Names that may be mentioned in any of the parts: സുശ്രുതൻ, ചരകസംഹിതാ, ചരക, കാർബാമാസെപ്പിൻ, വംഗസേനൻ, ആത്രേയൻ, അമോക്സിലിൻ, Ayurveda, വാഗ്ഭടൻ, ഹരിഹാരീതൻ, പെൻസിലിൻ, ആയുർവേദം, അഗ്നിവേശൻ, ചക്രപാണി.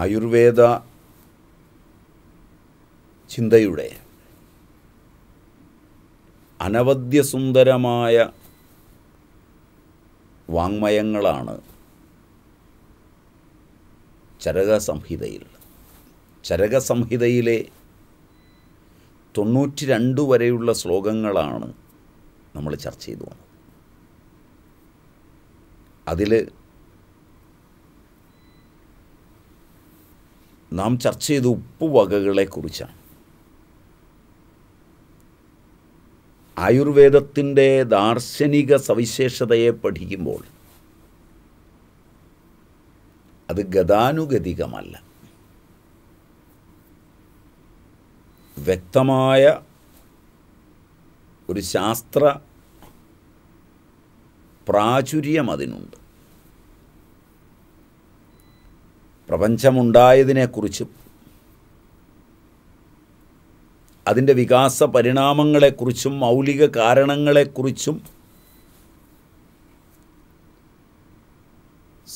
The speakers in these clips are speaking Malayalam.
ആയുർവേദ ചിന്തയുടെ അനവദ്യ സുന്ദരമായ വാങ്മയങ്ങളാണ് ചരക സംഹിതയിൽ. ചരക സംഹിതയിലെ 92 വരെയുള്ള ശ്ലോകങ്ങളാണ് നമ്മൾ ചർച്ച ചെയ്തു വന്നത്. അതിൽ നാം ചർച്ച ചെയ്ത ഉപ്പുവകകളെക്കുറിച്ചാണ്. ആയുർവേദത്തിൻ്റെ ദാർശനിക സവിശേഷതയെ പഠിക്കുമ്പോൾ അത് ഗതാനുഗതികമല്ല, വ്യക്തമായ ഒരു ശാസ്ത്ര പ്രാചുര്യം അതിനുണ്ട്. പ്രപഞ്ചമുണ്ടായതിനെക്കുറിച്ചും അതിൻ്റെ വികാസ പരിണാമങ്ങളെക്കുറിച്ചും മൗലിക കാരണങ്ങളെക്കുറിച്ചും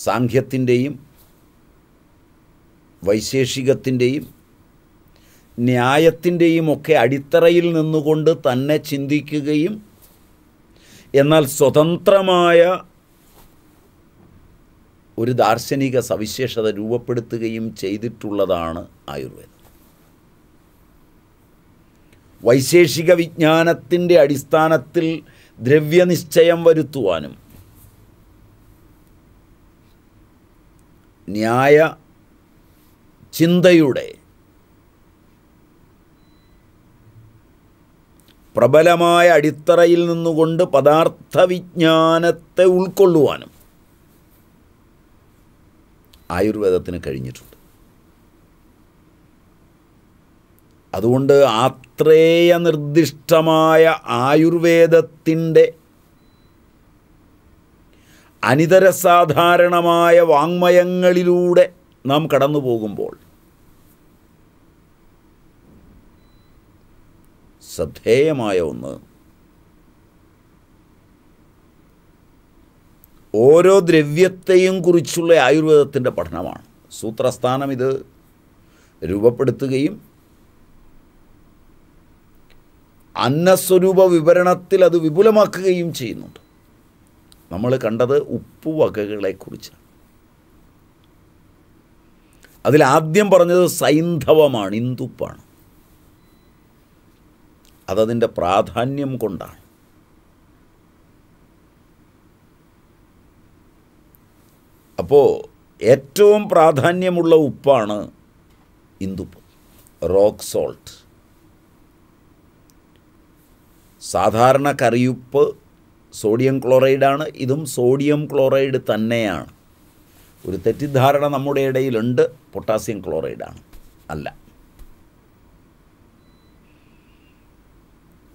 സാംഖ്യത്തിൻ്റെയും വൈശേഷികത്തിൻ്റെയും ന്യായത്തിൻ്റെയും ഒക്കെ അടിത്തറയിൽ നിന്നുകൊണ്ട് തന്നെ ചിന്തിക്കുകയും എന്നാൽ സ്വതന്ത്രമായ ഒരു ദാർശനിക സവിശേഷത രൂപപ്പെടുത്തുകയും ചെയ്തിട്ടുള്ളതാണ് ആയുർവേദം. വൈശേഷിക വിജ്ഞാനത്തിൻ്റെ അടിസ്ഥാനത്തിൽ ദ്രവ്യനിശ്ചയം വരുത്തുവാനും ന്യായ ചിന്തയുടെ പ്രബലമായ അടിത്തറയിൽ നിന്നുകൊണ്ട് പദാർത്ഥവിജ്ഞാനത്തെ ഉൾക്കൊള്ളുവാനും ആയുർവേദത്തിന് കഴിഞ്ഞിട്ടുണ്ട്. അതുകൊണ്ട് ആത്രേയ നിർദ്ദിഷ്ടമായ ആയുർവേദത്തിൻ്റെ അനിതരസാധാരണമായ വാങ്മയങ്ങളിലൂടെ നാം കടന്നു പോകുമ്പോൾ ശ്രദ്ധേയമായ ഒന്ന്, ഓരോ ദ്രവ്യത്തെയും കുറിച്ചുള്ള ആയുർവേദത്തിൻ്റെ പഠനമാണ്. സൂത്രസ്ഥാനം ഇത് രൂപപ്പെടുത്തുകയും അന്നസ്വരൂപ വിവരണത്തിൽ അത് വിപുലമാക്കുകയും ചെയ്യുന്നുണ്ട്. നമ്മൾ കണ്ടത് ഉപ്പുവകകളെക്കുറിച്ചാണ്. അതിലാദ്യം പറഞ്ഞത് സൈന്ധവമാണ്, ഇന്ദുപ്പാണ്. അതതിൻ്റെ പ്രാധാന്യം കൊണ്ടാണ്. അപ്പോൾ ഏറ്റവും പ്രാധാന്യമുള്ള ഉപ്പാണ് ഇന്ദുപ്പ്, റോക്ക് സോൾട്ട്. സാധാരണ കറിയുപ്പ് സോഡിയം ക്ലോറൈഡാണ്, ഇതും സോഡിയം ക്ലോറൈഡ് തന്നെയാണ്. ഒരു തെറ്റിദ്ധാരണ നമ്മുടെ ഇടയിലുണ്ട്, പൊട്ടാസ്യം ക്ലോറൈഡാണ്. അല്ല,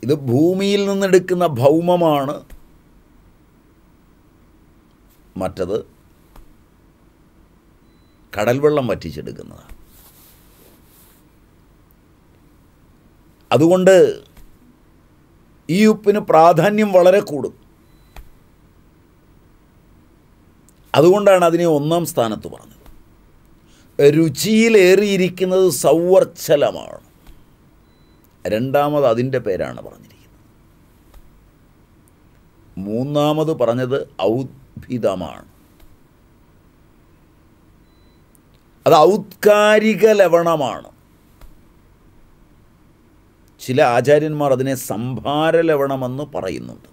ഇത് ഭൂമിയിൽ നിന്നെടുക്കുന്ന ഭൗമമാണ്, മറ്റത് കടൽവെള്ളം വറ്റിച്ചെടുക്കുന്നതാണ്. അതുകൊണ്ട് ഈ ഉപ്പിന് പ്രാധാന്യം വളരെ കൂടും. അതുകൊണ്ടാണ് അതിനെ ഒന്നാം സ്ഥാനത്ത് പറഞ്ഞത്. രുചിയിലേറിയിരിക്കുന്നത് സൗവർച്ചലമാണ്, രണ്ടാമത് അതിൻ്റെ പേരാണ് പറഞ്ഞിരിക്കുന്നത്. മൂന്നാമത് പറഞ്ഞത് ഔദ്ഭിതമാണ്, അത് ഔദ്കാരിക ലവണമാണ്. ചില ആചാര്യന്മാർ അതിനെ സംഭാര ലവണമെന്ന് പറയുന്നുണ്ട്.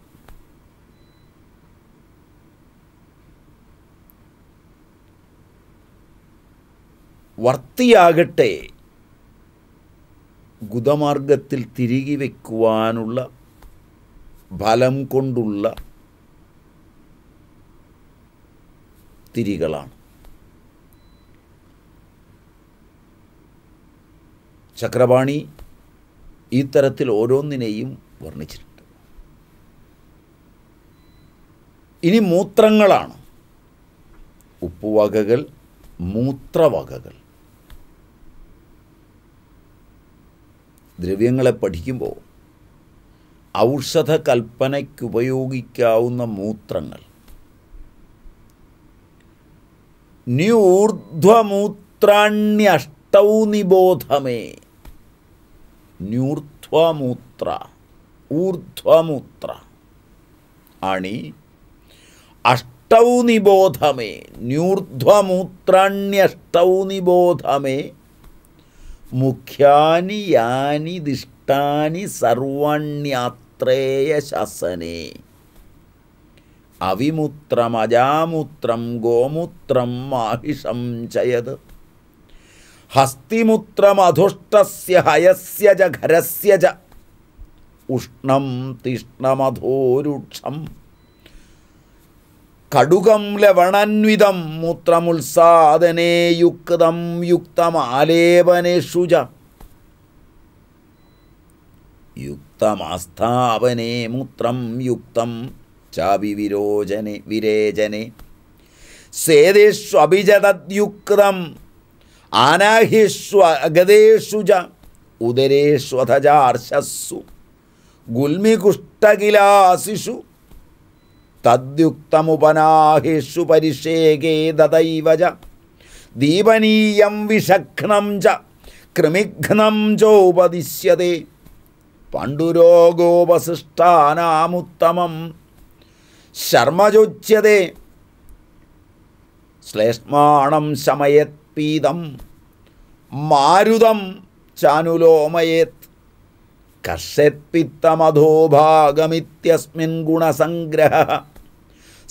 വർത്തിയാകട്ടെ ഗുദമാർഗത്തിൽ തിരികെ വയ്ക്കുവാനുള്ള ഫലം കൊണ്ടുള്ള തിരികളാണ്. ചക്രപാണി ഈ തരത്തിൽ ഓരോന്നിനെയും വർണ്ണിച്ചിട്ടുണ്ട്. ഇനി മൂത്രങ്ങളാണ്. ഉപ്പുവകകൾ, മൂത്രവകകൾ. ദ്രവ്യങ്ങളെ പഠിക്കുമ്പോൾ ഔഷധ കൽപ്പനയ്ക്കുപയോഗിക്കാവുന്ന മൂത്രങ്ങൾ, ന്യൂർധ്വമൂത്ര मूत्राण्यष्टौ निबोध में न्यूर्ध्वमूत्र ऊर्ध्वमूत्र आणि अष्टौ निबोध में न्यूर्ध्वमूत्राण्यष्टौ निबोध में मुख्यानि यानि दिष्टानि सर्वाण्यात्रेय शासने अविमूत्रम् अजामूत्रम् गोमूत्रम् माहिषं चयद हस्तिमूत्रम् अधुष्टस्य हयस्य च घरस्य च उष्णं तीक्ष्णम् अधोरुक्षम् कड़ुकं लवणान्वितं मूत्रमुत्सादने युक्तं युक्तम् आलेपनेषु च युक्तम् आस्थापने मूत्रं युक्तं चापि विरोचने विरेचने सेदेषु अभिजतद्युक्तम् आनाहिषु अगदेषु च उदरेषु अथ च अर्शस्सु गुल्मिकुष्ठकिलासिषु तद्युक्तमुपनाहेषु परिषेके तथैव च दीपनीयं विषघ्नं च कृमिघ्नं चोपदिश्यते पाण्डुरोगोपशिष्टानामुत्तमं शर्मजोच्यते श्लेष्माणं शमयेत् पीतं मारुदं चानुलोमयेत् कर्षेत् पित्तमधोभागमित्यस्मिन् गुणसंग्रहः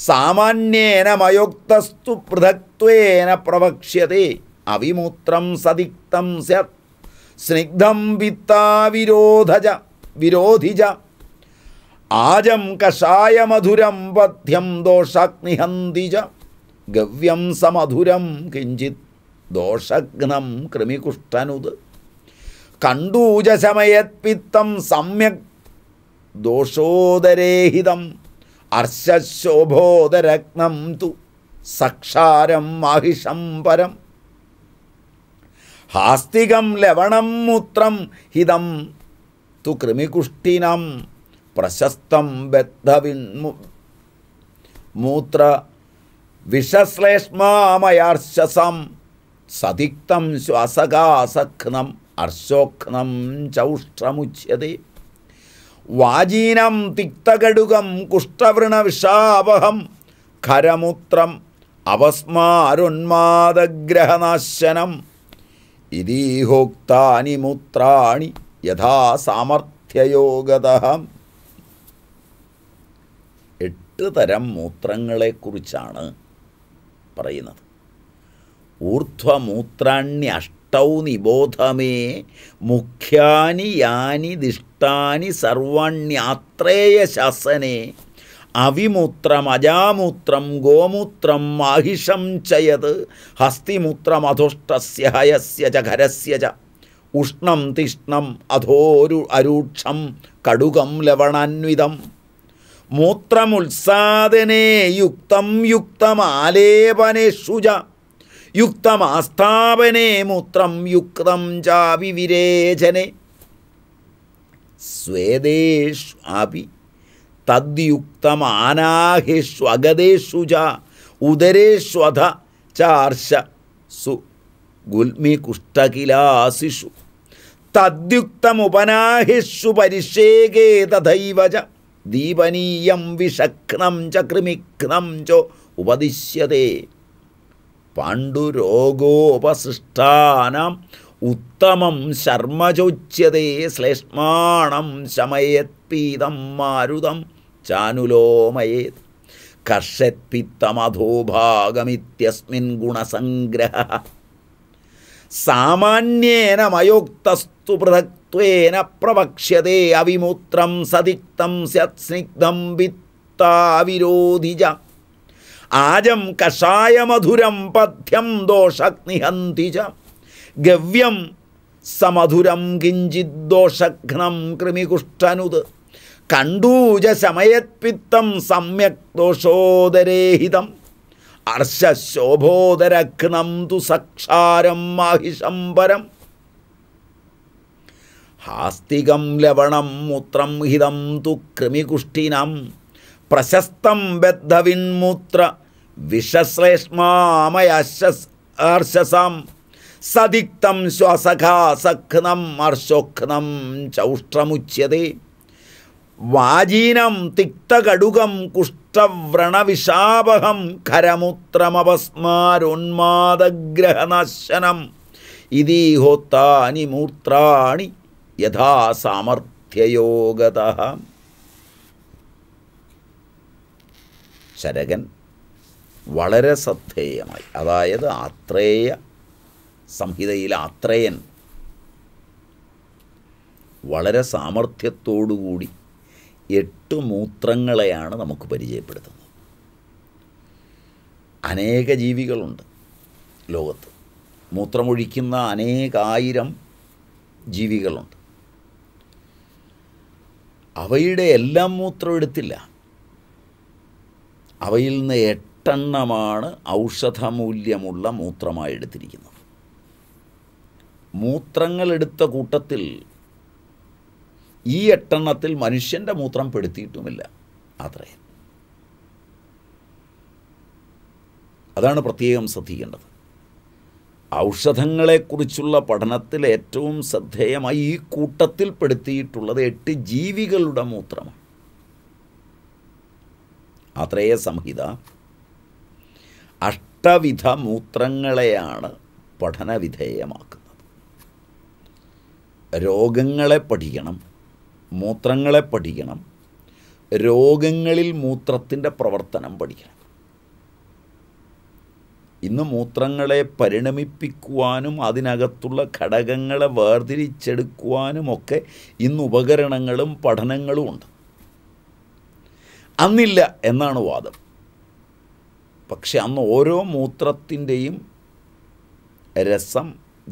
सामान्येन मयोक्तस्तु पृथक्त्वेन प्रवक्ष्यते अविमूत्रं सदिक्तं स्यात् स्निग्धं पित्ताविरोधज विरोधिज आजं कषाय मधुरं पथ्यं दोषाग्निहन्दिज गव्यं समधुरं किञ्चित् दोषग्नं कृमिकुष्ठनुद कंडूज शमयत्पित्तं सम्यक् दोषोदरेहितम् अर्शशोभोदरग्नं तु सक्षारं माहिषं परं हास्तिकं लवणं मूत्रं हिदं तु कृमिकुष्ठिनां प्रशस्तं मूत्र विषश्लेष्मामयार्शसं सदिक्तं श्वासगासघ्नं अर्शोघ्नं चौष्ट्रमुच्यते वाजीनं तिक्तकडुकं कुष्ठवृणविषावहं खरमूत्रम् अवस्मारोन्मादग्रहनाशनम् इति होक्तानि मूत्राणि यथा सामर्थ्ययोगतः എട്ട് തരം മൂത്രങ്ങളെക്കുറിച്ചാണ് പറയുന്നത്. ഊർധ്വമൂത്രാണ്യഷ്ടൗ നിബോധമേ മുഖ്യാനി യാനി ദിഷ്ടാനി സർവാണ്യാത്രേയ ശാസനേ അവിമൂത്രം അജാമൂത്രം ഗോമൂത്രം മാഹിഷം ചയത് ഹസ്തിമൂത്രം അധുഷ്ടസ്യ ഹയസ്യ ച ഖരസ്യ ച ഉഷ്ണം തീഷ്ണം അധോരു അരൂക്ഷം കടുകം ലവണാന്വിതം മൂത്രമുത്സാദനേ യുക്തം യുക്തം ആലേപനേഷു ച युक्तम् आस्थापने मूत्रं युक्तं चापि विरेचने स्वेदेषु अपि तद्युक्तम् आनाहेषु अगदेषु च उदरेषु अथ च अर्शसु गुल्मिकुष्ठकिलासिषु तद्युक्तम् उपनाहेषु परिषेके तथैव च दीपनीयं विषघ्नं च कृमिघ्नं च उपदिश्यते पाण्डुरोगोपशिष्टानाम् उत्तमं शर्मजोच्यते श्लेष्माणं शमयेत् पीतं मारुदं चानुलोमयेत् कर्षेत् पित्तमधोभागमित्यस्मिन् गुणसंग्रहः सामान्येन मयोक्तस्तु पृथक्त्वेन प्रवक्ष्यते अविमूत्रं सदिक्तं स्यात् स्निग्धं पित्ताविरोधिज आजं कषाय मधुरं पथ्यं दोषाग्निहन्ति च गव्यं समधुरं किञ्चित् दोषघ्नं कृमिकुष्ठनुद कण्डूज शमयत्पित्तं सम्यक् दोषोदरेहितम् अर्शशोभोदरघ्नं तु सक्षारं माहिषं परम् हास्तिकं लवणं मूत्रं हिदं तु कृमिकुष्ठिनां प्रशस्तं बद्धविन्मूत्र विषश्लेष्मामयार्शसां सदिक्तम श्वसखा सखनम अर्षोखनम चौष्ट्रमुच्यते वाजीनम तिक्तकड़ुकम कुष्ठव्रण विषापहम खरमूत्रमपस्मारोन्मादग्रहनाशनम इति होतानि मूत्राणि यथा सामर्थ्ययोगतः। ശരകൻ വളരെ ശ്രദ്ധേയമായി, അതായത് ആത്രേയ സംഹിതയിലെ ആത്രേയൻ വളരെ സാമർത്ഥ്യത്തോടുകൂടി 8 മൂത്രങ്ങളെയാണ് നമുക്ക് പരിചയപ്പെടുത്തുന്നത്. അനേക ജീവികളുണ്ട് ലോകത്ത്, മൂത്രമൊഴിക്കുന്ന അനേകായിരം ജീവികളുണ്ട്. അവയുടെ എല്ലാം മൂത്രം എടുത്തില്ല, അവയിൽ നിന്ന് 8 എണ്ണമാണ് ഔഷധമൂല്യമുള്ള മൂത്രമായി എടുത്തിരിക്കുന്നത്. മൂത്രങ്ങളെടുത്ത കൂട്ടത്തിൽ ഈ 8 എണ്ണത്തിൽ മനുഷ്യൻ്റെ മൂത്രം പെടുത്തിയിട്ടുമില്ല അത്രേ. അതാണ് പ്രത്യേകം ശ്രദ്ധിക്കേണ്ടത്. ഔഷധങ്ങളെക്കുറിച്ചുള്ള പഠനത്തിൽ ഏറ്റവും ശ്രദ്ധേയമായി ഈ കൂട്ടത്തിൽ പെടുത്തിയിട്ടുള്ളത് 8 ജീവികളുടെ മൂത്രമാണ്. ആത്രേയ സംഹിത 8 വിധ മൂത്രങ്ങളെയാണ് പഠനവിധേയമാക്കുന്നത്. രോഗങ്ങളെ പഠിക്കണം, മൂത്രങ്ങളെ പഠിക്കണം, രോഗങ്ങളിൽ മൂത്രത്തിൻ്റെ പ്രവർത്തനം പഠിക്കണം. ഇന്ന് മൂത്രങ്ങളെ പരിണമിപ്പിക്കുവാനും അതിനകത്തുള്ള ഘടകങ്ങളെ വേർതിരിച്ചെടുക്കുവാനുമൊക്കെ ഇന്ന് ഉപകരണങ്ങളും പഠനങ്ങളും ഉണ്ട്, അന്നില്ല എന്നാണ് വാദം. പക്ഷെ അന്ന് ഓരോ മൂത്രത്തിൻ്റെയും രസം,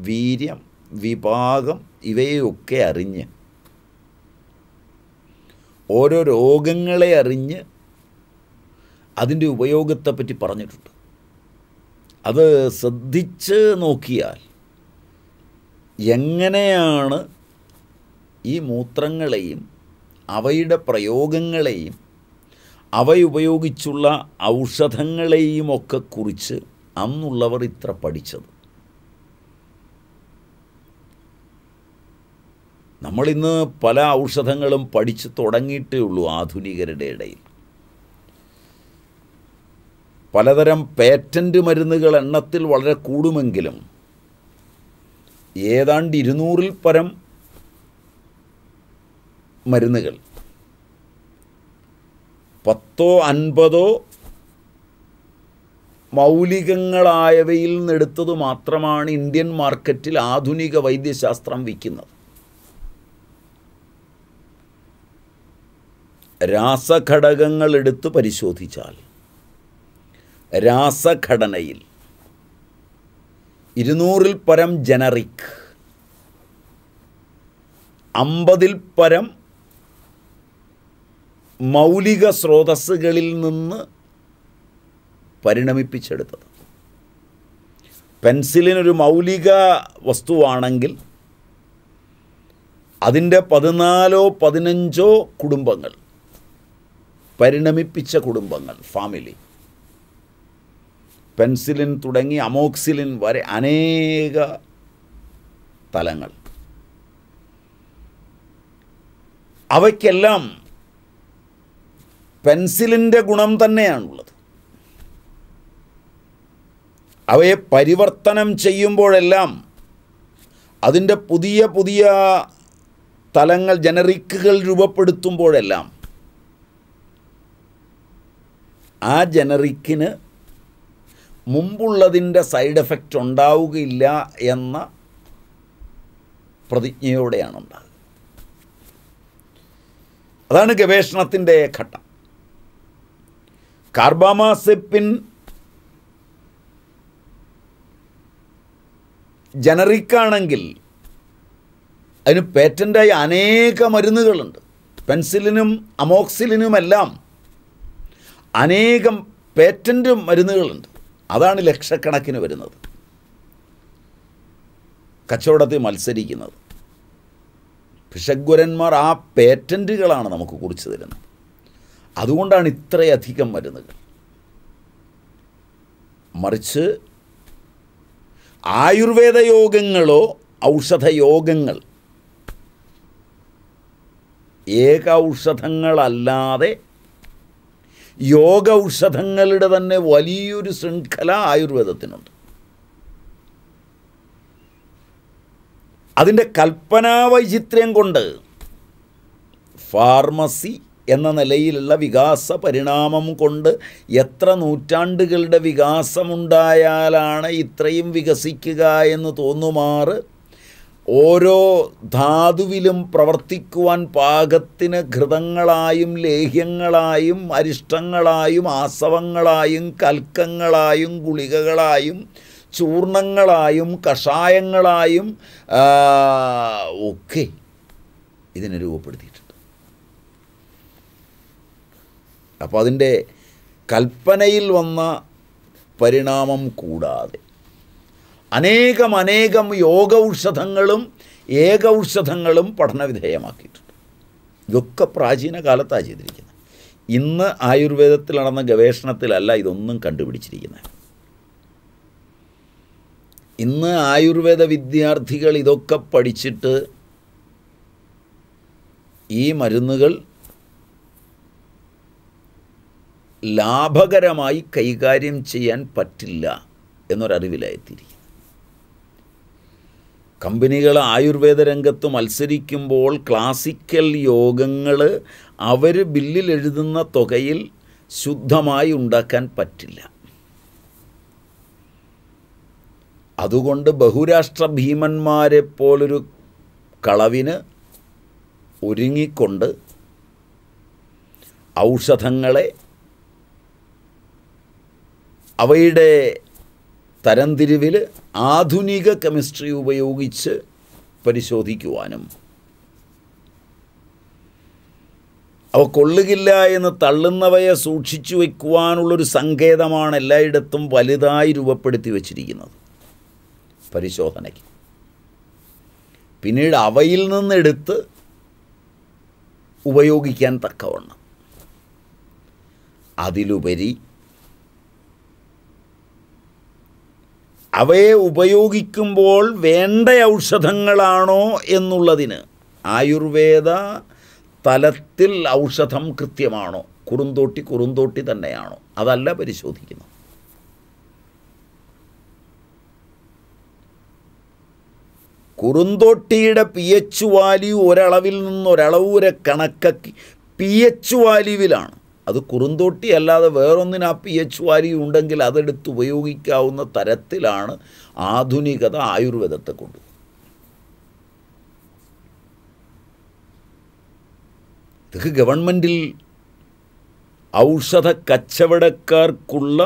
വീര്യം, വിഭാഗം ഇവയൊക്കെ അറിഞ്ഞ്, ഓരോ രോഗങ്ങളെ അറിഞ്ഞ് അതിൻ്റെ ഉപയോഗത്തെപ്പറ്റി പറഞ്ഞിട്ടുണ്ട്. അത് ശ്രദ്ധിച്ച് നോക്കിയാൽ എങ്ങനെയാണ് ഈ മൂത്രങ്ങളെയും അവയുടെ പ്രയോഗങ്ങളെയും അവയുപയോഗിച്ചുള്ള ഔഷധങ്ങളെയും ഒക്കെ കുറിച്ച് അന്നുള്ളവർ ഇത്ര പഠിച്ചത്. നമ്മളിന്ന് പല ഔഷധങ്ങളും പഠിച്ചു തുടങ്ങിയിട്ടേ ഉള്ളൂ. ആധുനികരുടെ ഇടയിൽ പലതരം പേറ്റൻറ്റ് മരുന്നുകൾ എണ്ണത്തിൽ വളരെ കൂടുമെങ്കിലും ഏതാണ്ട് 200-ൽ പരം മരുന്നുകൾ 10-50 മൗലികങ്ങളായവയിൽ നിന്നെടുത്തത് മാത്രമാണ് ഇന്ത്യൻ മാർക്കറ്റിൽ ആധുനിക വൈദ്യശാസ്ത്രം വിൽക്കുന്നത്. രാസഘടകങ്ങൾ എടുത്ത് പരിശോധിച്ചാൽ രാസഘടനയിൽ 200-ൽ പരം ജനറിക്, 50-ൽ പരം മൗലിക സ്രോതസ്സുകളിൽ നിന്ന് പരിണമിപ്പിച്ചെടുത്തത്. പെൻസിലിനൊരു മൗലിക വസ്തുവാണെങ്കിൽ അതിൻ്റെ 14-15 കുടുംബങ്ങൾ, പരിണമിപ്പിച്ച കുടുംബങ്ങൾ, ഫാമിലി. പെൻസിലിൻ തുടങ്ങി അമോക്സിലിൻ വരെ അനേക തലങ്ങൾ, അവയ്ക്കെല്ലാം പെൻസിലിൻ്റെ ഗുണം തന്നെയാണുള്ളത്. അവയെ പരിവർത്തനം ചെയ്യുമ്പോഴെല്ലാം അതിൻ്റെ പുതിയ പുതിയ തലങ്ങൾ, ജനറിക്കുകൾ രൂപപ്പെടുത്തുമ്പോഴെല്ലാം ആ ജനറിക്കിന് മുമ്പുള്ളതിൻ്റെ സൈഡ് എഫക്റ്റ് ഉണ്ടാവുകയില്ല എന്ന പ്രതിജ്ഞയോടെയാണ് ഉണ്ടാകുന്നത്. അതാണ് ഗവേഷണത്തിൻ്റെ ഘട്ടം. കാർബാമാസെപ്പിൻ ജനറിക്കാണെങ്കിൽ അതിന് പേറ്റൻ്റായി അനേക മരുന്നുകളുണ്ട്. പെൻസിലിനും അമോക്സിലിനുമെല്ലാം അനേകം പേറ്റൻ്റ് മരുന്നുകളുണ്ട്. അതാണ് ലക്ഷക്കണക്കിന് വരുന്നത്, കച്ചവടത്തിൽ മത്സരിക്കുന്നത്. ഭിഷഗ്വരന്മാർ ആ പേറ്റൻറ്റുകളാണ് നമുക്ക് കുറിച്ച് തരുന്നത്. അതുകൊണ്ടാണ് ഇത്രയധികം മരുന്നുകൾ. മറിച്ച് आयुर्वेद योगंगलो औषध योगंगल एक औषधंगलल्लादे योग औषधंगलुടെ തന്നെ വലിയൊരു ശൃംഖല ആയുർവേദത്തിനുണ്ട്. അതിന്റെ കൽപ്പനാ വൈചിത്ര്യം കൊണ്ട് ഫാർമസി എന്ന നിലയിലുള്ള വികാസ പരിണാമം കൊണ്ട് എത്ര നൂറ്റാണ്ടുകളുടെ വികാസമുണ്ടായാലാണ് ഇത്രയും വികസിക്കുക എന്ന് തോന്നുമാറ് ഓരോ ധാതുവിലും പ്രവർത്തിക്കുവാൻ പാകത്തിന് ഘൃതങ്ങളായും ലേഹ്യങ്ങളായും അരിഷ്ടങ്ങളായും ആസവങ്ങളായും കൽക്കങ്ങളായും ഗുളികകളായും ചൂർണങ്ങളായും കഷായങ്ങളായും ഒക്കെ ഇതിനെ രൂപപ്പെടുത്തിയിട്ടുണ്ട്. അപ്പോൾ അതിൻ്റെ കൽപ്പനയിൽ വന്ന പരിണാമം കൂടാതെ അനേകം അനേകം യോഗൌഷധങ്ങളും ഏകൌഷധങ്ങളും പഠനവിധേയമാക്കിയിട്ടുണ്ട്. ഇതൊക്കെ പ്രാചീന കാലത്താണ് ചെയ്തിരിക്കുന്നത്. ഇന്ന് ആയുർവേദത്തിൽ നടന്ന ഗവേഷണത്തിലല്ല ഇതൊന്നും കണ്ടുപിടിച്ചിരിക്കുന്നത്. ഇന്ന് ആയുർവേദ വിദ്യാർത്ഥികൾ ഇതൊക്കെ പഠിച്ചിട്ട് ഈ മരുന്നുകൾ ലാഭകരമായി കൈകാര്യം ചെയ്യാൻ പറ്റില്ല എന്നൊരറിവിലായിത്തിരിക്കും. കമ്പനികൾ ആയുർവേദ രംഗത്ത് മത്സരിക്കുമ്പോൾ ക്ലാസിക്കൽ യോഗങ്ങൾ അവർ ബില്ലിലെഴുതുന്ന തുകയിൽ ശുദ്ധമായി ഉണ്ടാക്കാൻ പറ്റില്ല. അതുകൊണ്ട് ബഹുരാഷ്ട്ര ഭീമന്മാരെ പോലൊരു കളവിന് ഒരുങ്ങിക്കൊണ്ട് ഔഷധങ്ങളെ അവയുടെ തരംതിരിവിൽ ആധുനിക കെമിസ്ട്രി ഉപയോഗിച്ച് പരിശോധിക്കുവാനും അവ കൊള്ളുകില്ല എന്ന് തള്ളുന്നവയെ സൂക്ഷിച്ചു വയ്ക്കുവാനുള്ളൊരു സങ്കേതമാണ് എല്ലായിടത്തും വലുതായി രൂപപ്പെടുത്തി വച്ചിരിക്കുന്നത് പരിശോധനയ്ക്ക്. പിന്നീട് അവയിൽ നിന്നെടുത്ത് ഉപയോഗിക്കാൻ തക്കവണ്ണം, അതിലുപരി അവയെ ഉപയോഗിക്കുമ്പോൾ വേണ്ട ഔഷധങ്ങളാണോ എന്നുള്ളതിന് ആയുർവേദ തലത്തിൽ ഔഷധം കൃത്യമാണോ, കുറുന്തോട്ടി തന്നെയാണോ, അതല്ല പരിശോധിക്കുന്നത്. കുറുന്തോട്ടിയുടെ പി എച്ച് വാല്യൂ ഒരളവിൽ നിന്നൊരളവ് വരെ കണക്കാക്കി പി എച്ച് വാല്യൂവിലാണ്. അത് കുറുന്തോട്ടി അല്ലാതെ വേറൊന്നിന് ആ പി എച്ച് വാല്യൂ ഉണ്ടെങ്കിൽ അതെടുത്ത് ഉപയോഗിക്കാവുന്ന തരത്തിലാണ് ആധുനികത ആയുർവേദത്തെ കൊണ്ട്. ഇതൊക്കെ ഗവൺമെൻറ്റിൽ ഔഷധ കച്ചവടക്കാർക്കുള്ള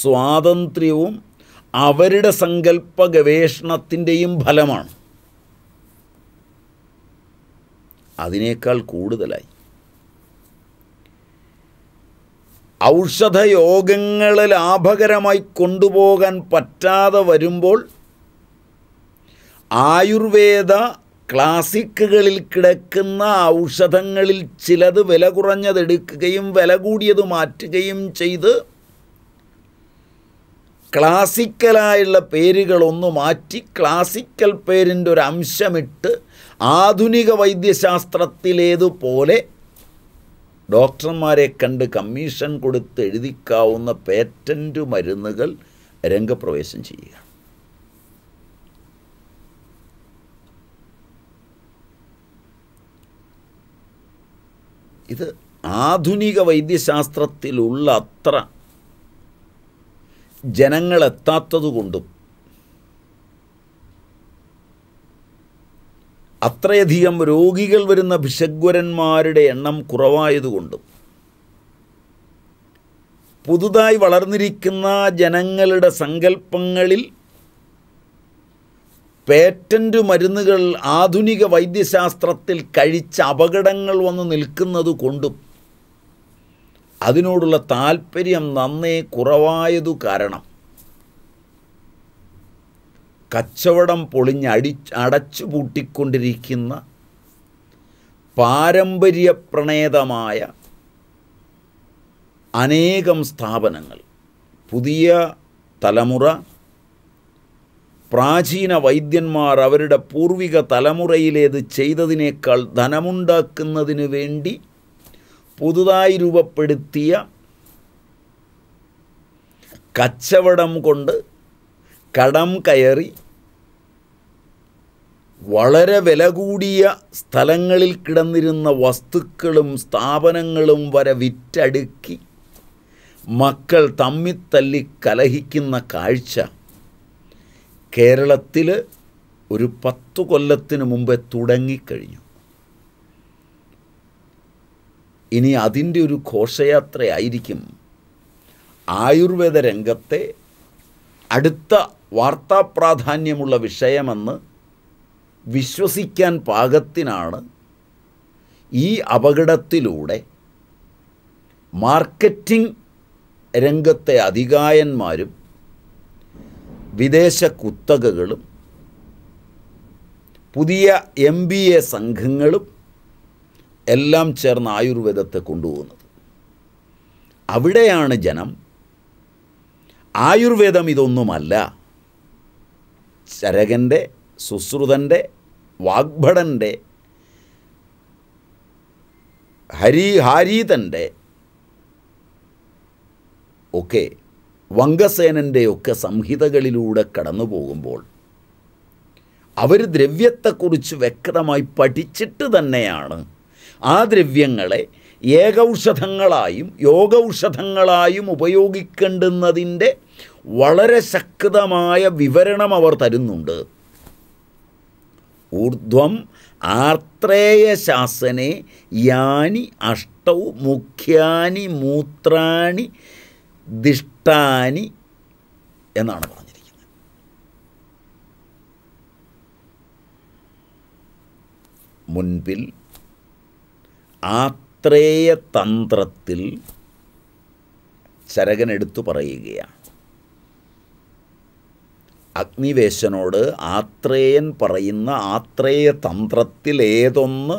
സ്വാതന്ത്ര്യവും അവരുടെ സങ്കല്പ ഗവേഷണത്തിൻ്റെയും ഫലമാണ്. അതിനേക്കാൾ കൂടുതലായി ഔഷധയോഗങ്ങൾ ലാഭകരമായി കൊണ്ടുപോകാൻ പറ്റാതെ വരുമ്പോൾ ആയുർവേദ ക്ലാസിക്കുകളിൽ കിടക്കുന്ന ഔഷധങ്ങളിൽ ചിലത് വില കുറഞ്ഞതെടുക്കുകയും വില കൂടിയത് മാറ്റുകയും ചെയ്ത് ക്ലാസിക്കലായുള്ള പേരുകളൊന്നു മാറ്റി ക്ലാസിക്കൽ പേരിൻ്റെ ഒരു അംശമിട്ട് ആധുനിക വൈദ്യശാസ്ത്രത്തിലേതുപോലെ ഡോക്ടർമാരെ കണ്ട് കമ്മീഷൻ കൊടുത്ത് എഴുതിക്കാവുന്ന പേറ്റൻ്റ് മരുന്നുകൾ രംഗപ്രവേശം ചെയ്യുക. ഇത് ആധുനിക വൈദ്യശാസ്ത്രത്തിലുള്ള അത്ര ജനങ്ങളെത്താത്തതുകൊണ്ടും അത്രയധികം രോഗികൾ വരുന്ന ഭിഷഗ്വരന്മാരുടെ എണ്ണം കുറവായതുകൊണ്ടും പുതുതായി വളർന്നിരിക്കുന്ന ജനങ്ങളുടെ സങ്കല്പങ്ങളിൽ പേറ്റൻ്റ് മരുന്നുകൾ ആധുനിക വൈദ്യശാസ്ത്രത്തിൽ കഴിച്ച അപകടങ്ങൾ വന്ന് നിൽക്കുന്നത് കൊണ്ടും അതിനോടുള്ള താൽപ്പര്യം നന്നേ കുറവായതു കാരണം കച്ചവടം പൊളിഞ്ഞ് അടച്ചു പൂട്ടിക്കൊണ്ടിരിക്കുന്ന പാരമ്പര്യ പ്രണേതമായ അനേകം സ്ഥാപനങ്ങൾ പുതിയ തലമുറ പ്രാചീന വൈദ്യന്മാർ അവരുടെ പൂർവിക തലമുറയിലേത് ചെയ്തതിനേക്കാൾ ധനമുണ്ടാക്കുന്നതിനു വേണ്ടി പുതുതായി രൂപപ്പെടുത്തിയ കച്ചവടം കൊണ്ട് കടം കയറി വളരെ വില കൂടിയ സ്ഥലങ്ങളിൽ കിടന്നിരുന്ന വസ്തുക്കളും സ്ഥാപനങ്ങളും വരെ വിറ്റടുക്കി മക്കൾ തമ്മിൽ തല്ലി കലഹിക്കുന്ന കാഴ്ച കേരളത്തിൽ ഒരു 10 കൊല്ലത്തിനു മുമ്പേ തുടങ്ങി കഴിഞ്ഞു. ഇനി അതിൻ്റെ ഒരു ഘോഷയാത്രയായിരിക്കും ആയുർവേദ രംഗത്തെ അടുത്ത വാർത്താ പ്രാധാന്യമുള്ള വിഷയമെന്ന് വിശ്വസിക്കാൻ പാകത്തിനാണ് ഈ അപകടത്തിലൂടെ മാർക്കറ്റിംഗ് രംഗത്തെ അധികായന്മാരും വിദേശ കുത്തകകളും പുതിയ MBA സംഘങ്ങളും എല്ലാം ചേർന്ന് ആയുർവേദത്തെ കൊണ്ടുപോകുന്നത്. അവിടെയാണ് ജനം ആയുർവേദം ഇതൊന്നുമല്ല, ചരകൻ്റെ സുശ്രുതൻ്റെ വാഗ്ഭടൻ്റെ ഹരിഹാരീതൻ്റെ ഒക്കെ വംഗസേനൻ്റെയൊക്കെ സംഹിതകളിലൂടെ കടന്നു പോകുമ്പോൾ അവർ ദ്രവ്യത്തെക്കുറിച്ച് വ്യക്തമായി പഠിച്ചിട്ട് തന്നെയാണ് ആ ദ്രവ്യങ്ങളെ ഏകൌഷധങ്ങളായും യോഗൌഷധങ്ങളായും ഉപയോഗിക്കേണ്ടുന്നതിൻ്റെ വളരെ ശക്തമായ വിവരണം അവർ തരുന്നുണ്ട്. ഊർധ്വം ആർത്രേയശാസനെ യാനി അഷ്ടൗ മുഖ്യാനി മൂത്രാണി ദിഷ്ടാനി എന്നാണ് പറഞ്ഞിരിക്കുന്നത്. മുൻപിൽ ആത്രേയതന്ത്രത്തിൽ ചരകൻ എടുത്തു പറയുകയാണ്. അഗ്നിവേശനോട് ആത്രേയൻ പറയുന്ന ആത്രേയതന്ത്രത്തിൽ ഏതൊന്ന്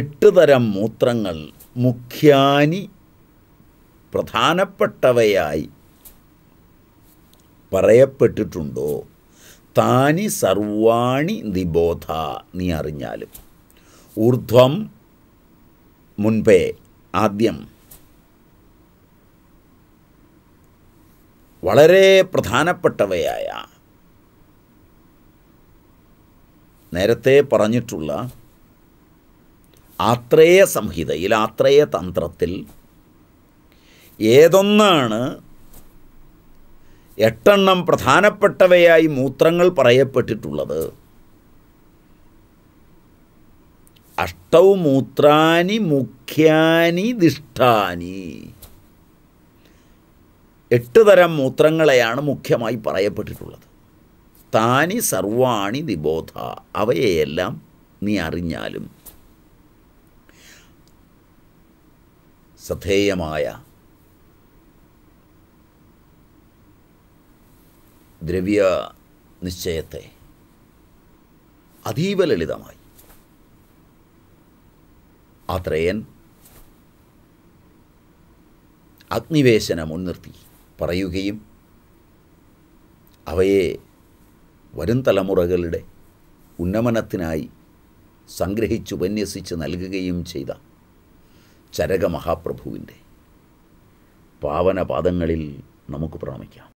8 തരം മൂത്രങ്ങൾ മുഖ്യാനി പ്രധാനപ്പെട്ടവയായി പറയപ്പെട്ടിട്ടുണ്ടോ താനി സർവാണി നിബോധ നീ അറിഞ്ഞാലും. ഊർധ്വം മുൻപേ ആദ്യം വളരെ പ്രധാനപ്പെട്ടവയായ നേരത്തെ പറഞ്ഞിട്ടുള്ള ആത്രേയ സംഹിതയിൽ ആത്രേയ തന്ത്രത്തിൽ ഏതൊന്നാണ് 8 എണ്ണം പ്രധാനപ്പെട്ടവയായി മൂത്രങ്ങൾ പറയപ്പെട്ടിട്ടുള്ളത്. അഷ്ടൗ മൂത്രാനി മുഖ്യാനി ദിഷ്ടാനി 8 തരം മൂത്രങ്ങളെയാണ് മുഖ്യമായി പറയപ്പെട്ടിട്ടുള്ളത്. താനി സർവാണി ദിബോധ അവയെയെല്ലാം നീ അറിഞ്ഞാലും. ശ്രദ്ധേയമായ ദ്രവ്യ നിശ്ചയത്തെ അതീവ ലളിതമായി ആത്രേയൻ അഗ്നിവേശന മുൻനിർത്തി പറയുകയും അവയെ വരും തലമുറകളുടെ ഉന്നമനത്തിനായി സംഗ്രഹിച്ചുപന്യസിച്ച് നൽകുകയും ചെയ്ത ചരക മഹാപ്രഭുവിൻ്റെ പാവനപാദങ്ങളിൽ നമുക്ക് പ്രണമിക്കാം.